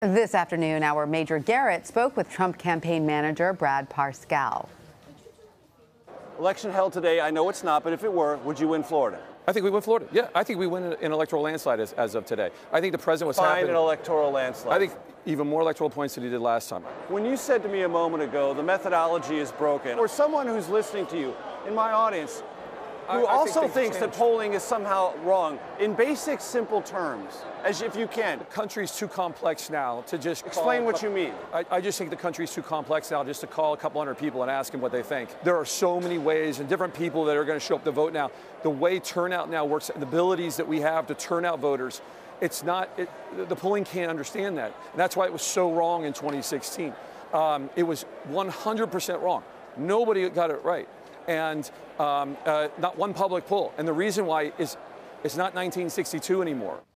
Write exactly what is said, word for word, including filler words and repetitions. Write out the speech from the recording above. This afternoon, our Major Garrett spoke with Trump campaign manager Brad Parscale. Election held today. I know it's not, but if it were, would you win Florida? I think we win Florida. Yeah, I think we win an electoral landslide as, as of today. I think the president was happy. Find an electoral landslide. I think even more electoral points than he did last time. When you said to me a moment ago, the methodology is broken, or someone who's listening to you in my audience who I, I also think thinks that polling is somehow wrong, in basic, simple terms, as if you can. The country's too complex now to just explain what you mean. I, I just think the country's too complex now just to call a couple hundred people and ask them what they think. There are so many ways and different people that are going to show up to vote now. The way turnout now works, the abilities that we have to turn out voters, it's not, it, the polling can't understand that. And that's why it was so wrong in twenty sixteen. Um, it was one hundred percent wrong. Nobody got it right. And um, uh, not one public poll. And the reason why is it's not nineteen sixty-two anymore.